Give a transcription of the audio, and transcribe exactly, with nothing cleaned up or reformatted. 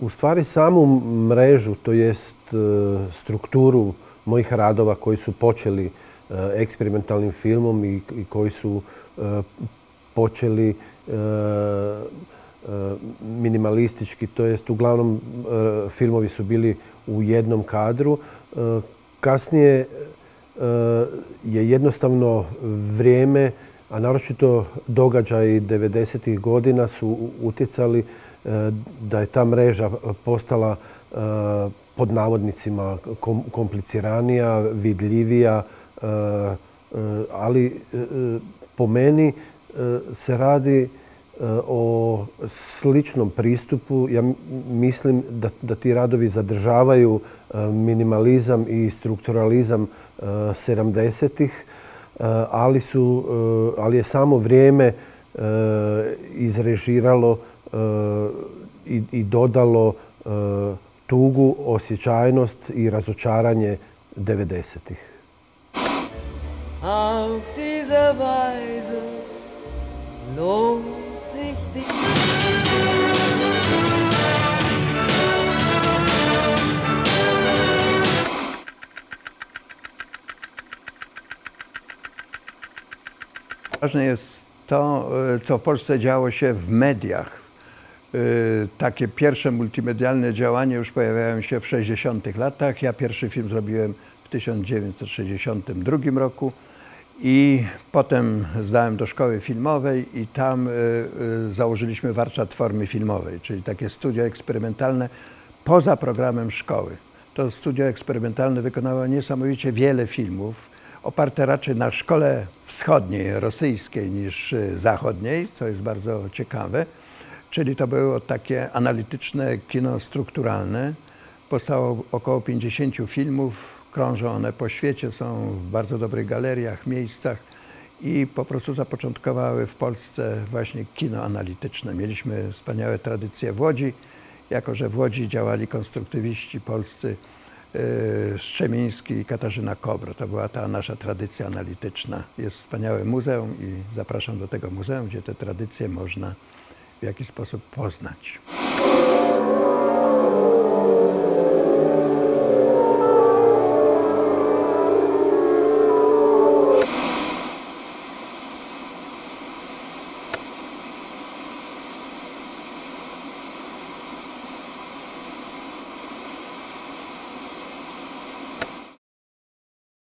u stvari samu mrežu, to jest strukturu mojih radova koji su počeli eksperimentalnim filmom i koji su počeli minimalistički, to jest uglavnom filmovi su bili u jednom kadru. Kasnije je jednostavno vrijeme, a naročito događaji devedesetih godina su utjecali da je ta mreža postala pod navodnicima kompliciranija, vidljivija, ali po meni se radi o sličnom pristupu. Ja mislim da, da ti radovi zadržavaju minimalizam i strukturalizam sedamdesetih, ali, su, ali je samo vrijeme izrežiralo i, i dodalo tugu, osjećajnost i razočaranje devedesetih. Auf dieser Weise lohnt sich die Ważne jest to, co w Polsce działo się w mediach. Takie pierwsze multimedialne działania już pojawiają się w sześćdziesiątych latach. Ja pierwszy film zrobiłem w tysiąc dziewięćset sześćdziesiątym drugim roku. I potem zdałem do szkoły filmowej i tam założyliśmy warsztat formy filmowej, czyli takie studio eksperymentalne poza programem szkoły. To studio eksperymentalne wykonało niesamowicie wiele filmów, oparte raczej na szkole wschodniej, rosyjskiej niż zachodniej, co jest bardzo ciekawe. Czyli to było takie analityczne kino strukturalne. Powstało około pięćdziesięciu filmów. Krążą one po świecie, są w bardzo dobrych galeriach, miejscach i po prostu zapoczątkowały w Polsce właśnie kino analityczne. Mieliśmy wspaniałe tradycje w Łodzi. Jako że w Łodzi działali konstruktywiści polscy yy, Strzemiński i Katarzyna Kobro. To była ta nasza tradycja analityczna. Jest wspaniałe muzeum i zapraszam do tego muzeum, gdzie te tradycje można w jakiś sposób poznać.